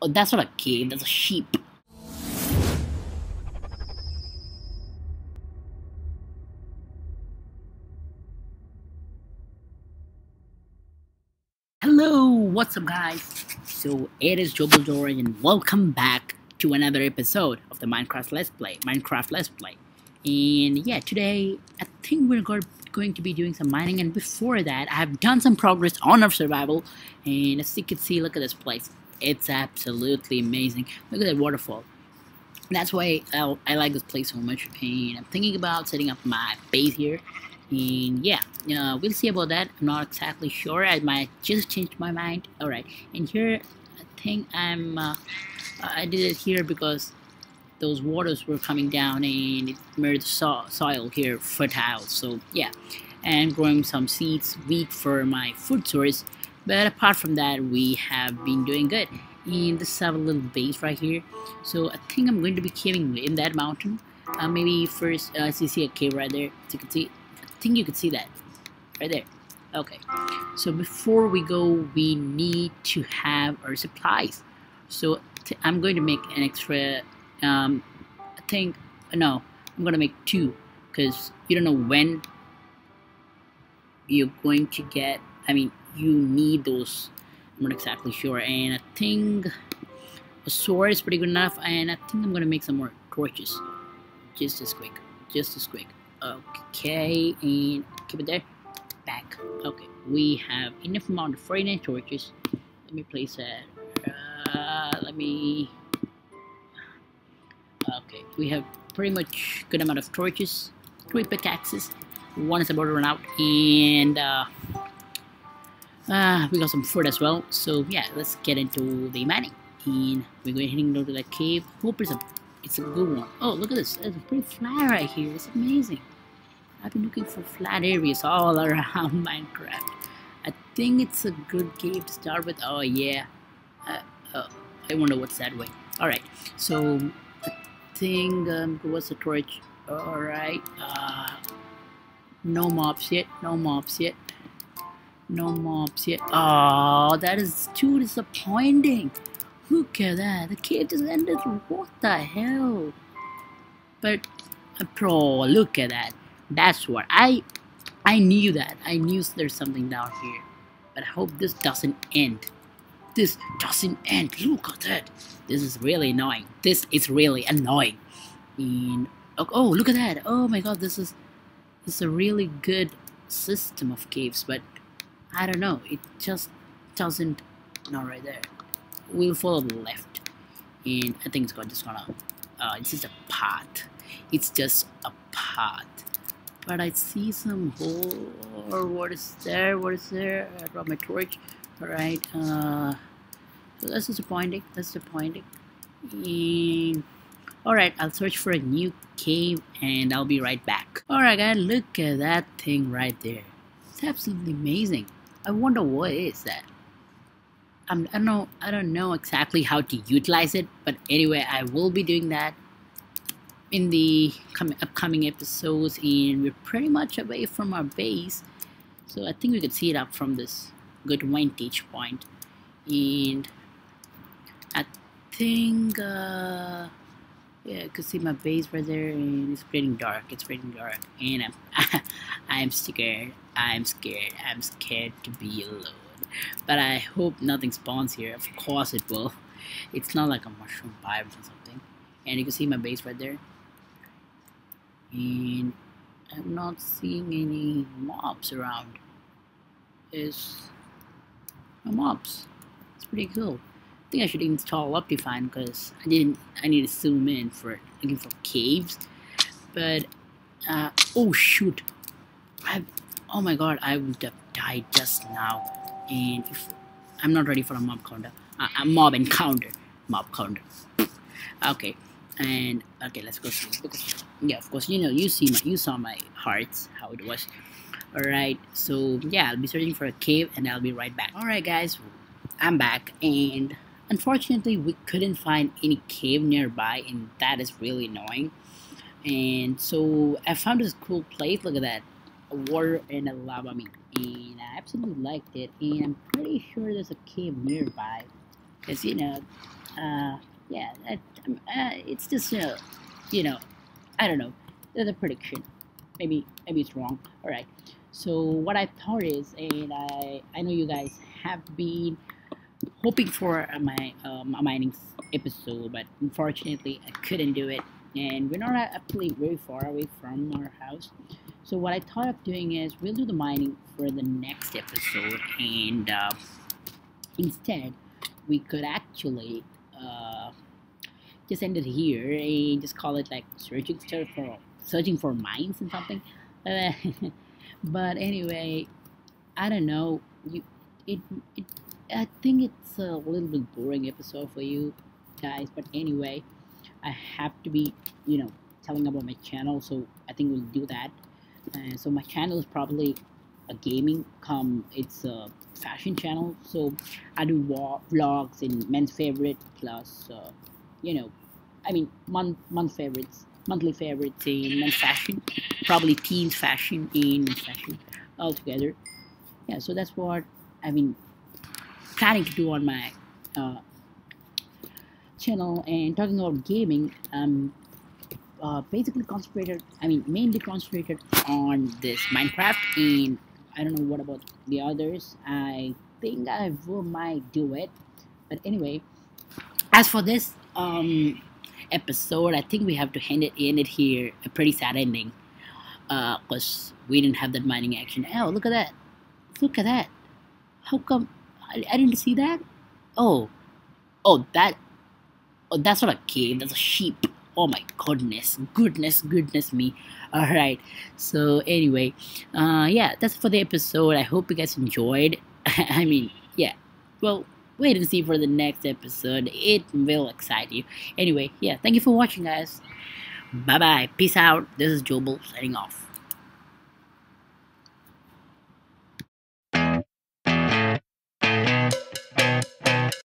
Oh, that's not a cave, that's a sheep. Hello, what's up guys? So it is Jobel George and welcome back to another episode of the Minecraft Let's Play. And yeah, today I think we're going to be doing some mining, and before that I have done some progress on our survival. And as you can see, look at this place, it's absolutely amazing. Look at that waterfall. That's why I like this place so much. And I'm thinking about setting up my base here, and yeah, we'll see about that. I'm not exactly sure, I might just change my mind. Alright, and here I think I did it here because those waters were coming down and it made the soil here fertile. So yeah, and growing some seeds, wheat for my food source. But apart from that, we have been doing good. And this is our little base right here. So I think I'm going to be caving in that mountain. Maybe first, so you see a cave right there. As you can see, I think you can see that right there. Okay, so before we go, we need to have our supplies. So I'm going to make an extra I think, no, I'm gonna make two, because you don't know when you're going to get, I mean, you need those. I'm not exactly sure. And I think a sword is pretty good enough, and I think I'm gonna make some more torches just as quick. Okay, and keep it there, back. Okay, we have enough amount of 49 torches. Let me place that, okay, we have pretty much good amount of torches, 3 pickaxes, one is about to run out, and we got some food as well. So yeah, let's get into the mining, and we're going heading down to the cave. Hope it's a good one. Oh, look at this, it's pretty flat right here, it's amazing. I've been looking for flat areas all around Minecraft. I think it's a good cave to start with. Oh yeah, I wonder what's that way. Alright, so thing was the torch. All right, no mobs yet. Oh, that is too disappointing. Look at that, the cave just ended. What the hell? But bro, look at that. That's what I knew, that I knew there's something down here. But I hope this doesn't end. Look at that. This is really annoying. And oh, look at that. Oh my god, this is a really good system of caves, but I don't know, it just doesn't. Not right there. We'll follow the left, and I think it's just gonna it's just a path. But I see some hole. Or what is there? I dropped my torch. Alright, so that's disappointing, And alright, I'll search for a new cave and I'll be right back. Alright guys, look at that thing right there. It's absolutely amazing. I wonder what is that. I don't know exactly how to utilize it, but anyway, I will be doing that in the upcoming episodes. And we're pretty much away from our base, so I think we could see it up from this good vantage point. And I think yeah, I could see my base right there, and it's getting dark, and I'm scared, I'm scared to be alone. But I hope nothing spawns here. Of course it will, it's not like a mushroom biome or something. And you can see my base right there, and I'm not seeing any mobs around. There's no mobs. It's pretty cool. I think I should install Optifine, because I need to zoom in for looking for caves. But oh shoot, oh my god, I would have died just now. And if I'm not ready for a mob counter, mob encounter. Okay, and okay, let's go through, because yeah, of course, you saw my hearts, how it was. Alright, so yeah, I'll be searching for a cave and I'll be right back. Alright guys, I'm back, and unfortunately we couldn't find any cave nearby, and that is really annoying. And so I found this cool place, look at that, a water and a lava meat, and I absolutely liked it. And I'm pretty sure there's a cave nearby. because, you know, yeah, it's just, you know, I don't know, the prediction, maybe it's wrong. All right, so what I thought is, and I know you guys have been hoping for a mining episode, but unfortunately I couldn't do it, and we're not actually very far away from our house. So what I thought of doing is we'll do the mining for the next episode, and instead we could actually just end it here and just call it like searching for mines and something. But anyway, I don't know, I think it's a little bit boring episode for you guys, but anyway, I have to be, you know, telling about my channel, so I think we'll do that. So my channel is probably a gaming it's a fashion channel, so I do vlogs in men's favorite plus, you know, I mean monthly favorites in men's fashion, probably teens fashion in men's fashion altogether. Yeah, so that's what I mean planning to do on my channel. And talking about gaming, basically mainly concentrated on this Minecraft, and I don't know what about the others. I think I might do it, but anyway, as for this episode, I think we have to end it here. A pretty sad ending, because we didn't have that mining action. Oh, look at that, look at that. How come I didn't see that? Oh, that's not a cave, that's a sheep. Oh my goodness me. All right, so anyway, yeah, that's for the episode. I hope you guys enjoyed. I mean, yeah, well, wait and see for the next episode, it will excite you. Anyway, yeah, thank you for watching, guys. Bye bye, peace out. This is Jobel signing off.